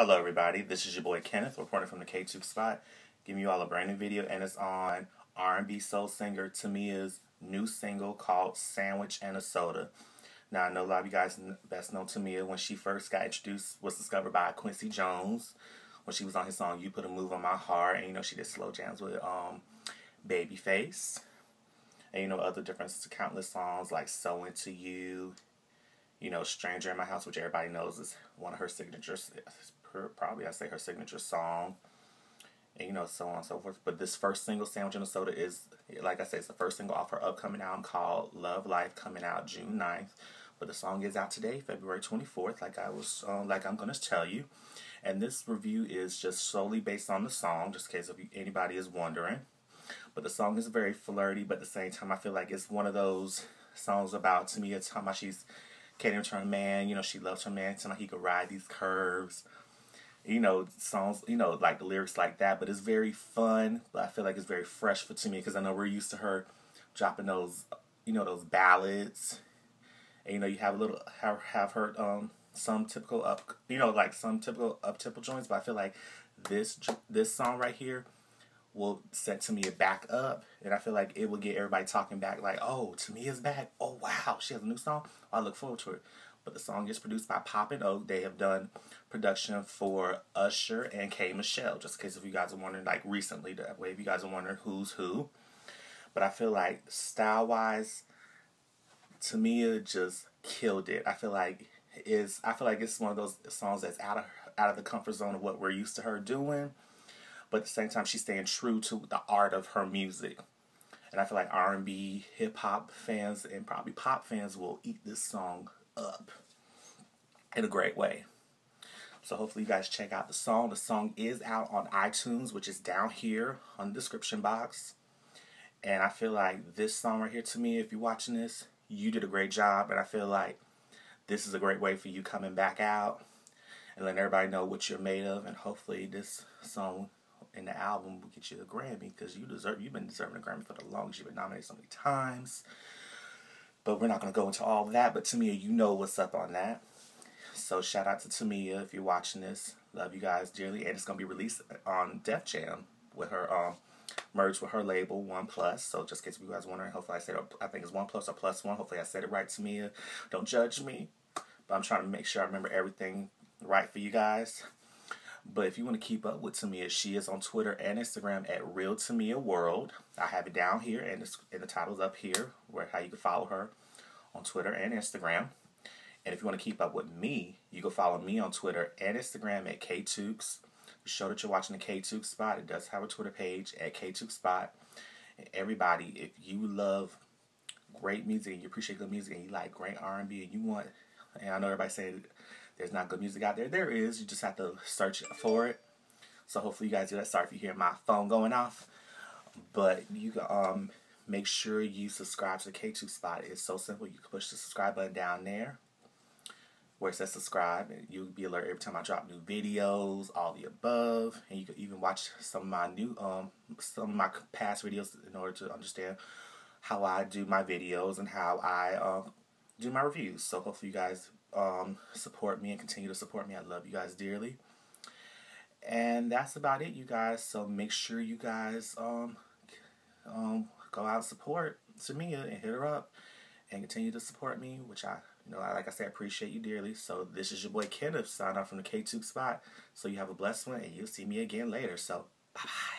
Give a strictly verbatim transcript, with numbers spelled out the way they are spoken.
Hello everybody, this is your boy Kenneth, reporting from the KTookes Spot, giving you all a brand new video, and it's on R and B soul singer Tamia's new single called Sandwich And A Soda. Now I know a lot of you guys best know Tamia when she first got introduced, was discovered by Quincy Jones when she was on his song You Put A Move On My Heart, and you know she did slow jams with um, Babyface, and you know other different countless songs like So Into You, you know Stranger In My House, which everybody knows is one of her signatures. Her, probably I say her signature song, and you know so on and so forth. But this first single, Sandwich And A Soda, is, like I said, it's the first single off her upcoming album called Love Life, coming out June ninth. But the song is out today, February twenty-fourth, like I was uh, like I'm gonna tell you. And this review is just solely based on the song, just in case if you, anybody is wondering. But the song is very flirty, but at the same time I feel like it's one of those songs about Tamia, it's talking about she's catering to her man, you know she loves her man, so he could ride these curves. You know, songs, you know, like lyrics like that, but it's very fun, but I feel like it's very fresh for Tamia, because I know we're used to her dropping those, you know, those ballads, and, you know, you have a little, have, have heard um, some typical up, you know, like some typical up-tempo joints, but I feel like this, this song right here will set Tamia back up, and I feel like it will get everybody talking back, like, oh, Tamia's back, oh, wow, she has a new song, I look forward to it. But the song is produced by Pop and Oak. They have done production for Usher and K Michelle, just in case if you guys are wondering, like recently, that way if you guys are wondering who's who. But I feel like style-wise, Tamia just killed it. I feel like is I feel like it's one of those songs that's out of out of the comfort zone of what we're used to her doing, but at the same time she's staying true to the art of her music. And I feel like R and B, hip hop fans, and probably pop fans will eat this song up in a great way. So hopefully you guys check out the song. The song is out on iTunes, which is down here on the description box. And I feel like this song right here, to me, if you're watching this, you did a great job, and I feel like this is a great way for you coming back out and letting everybody know what you're made of. And hopefully this song and the album will get you a Grammy, because you deserve, you've been deserving a Grammy for the longest. You've been nominated so many times. But we're not going to go into all that. But Tamia, you know what's up on that. So shout out to Tamia if you're watching this. Love you guys dearly. And it's going to be released on Def Jam with her um, merge with her label, OnePlus. So just in case you guys are wondering, hopefully I said it, I think it's OnePlus or Plus One. Hopefully I said it right, Tamia. Don't judge me. But I'm trying to make sure I remember everything right for you guys. But if you want to keep up with Tamia, she is on Twitter and Instagram at Real Tamia World. I have it down here, and, it's, and the title's up here, where how you can follow her on Twitter and Instagram. And if you want to keep up with me, you can follow me on Twitter and Instagram at KTookes. The show that you're watching, the KTookes Spot, it does have a Twitter page at KTookes Spot. And everybody, if you love great music and you appreciate good music and you like great R and B and you want, and I know everybody saying there's not good music out there. There is. You just have to search for it. So hopefully you guys do that. Sorry if you hear my phone going off. But you can um, make sure you subscribe to the KTookes Spot. It's so simple. You can push the subscribe button down there where it says subscribe. You'll be alerted every time I drop new videos, all the above. And you can even watch some of my new, um, some of my past videos in order to understand how I do my videos and how I uh, do my reviews. So hopefully you guys Um, support me and continue to support me. I love you guys dearly. And that's about it, you guys. So make sure you guys um, um, go out and support Tamia and hit her up and continue to support me, which I, you know, I, like I said, appreciate you dearly. So this is your boy Kenneth signing off from the KTookes Spot. So you have a blessed one, and you'll see me again later. So bye-bye.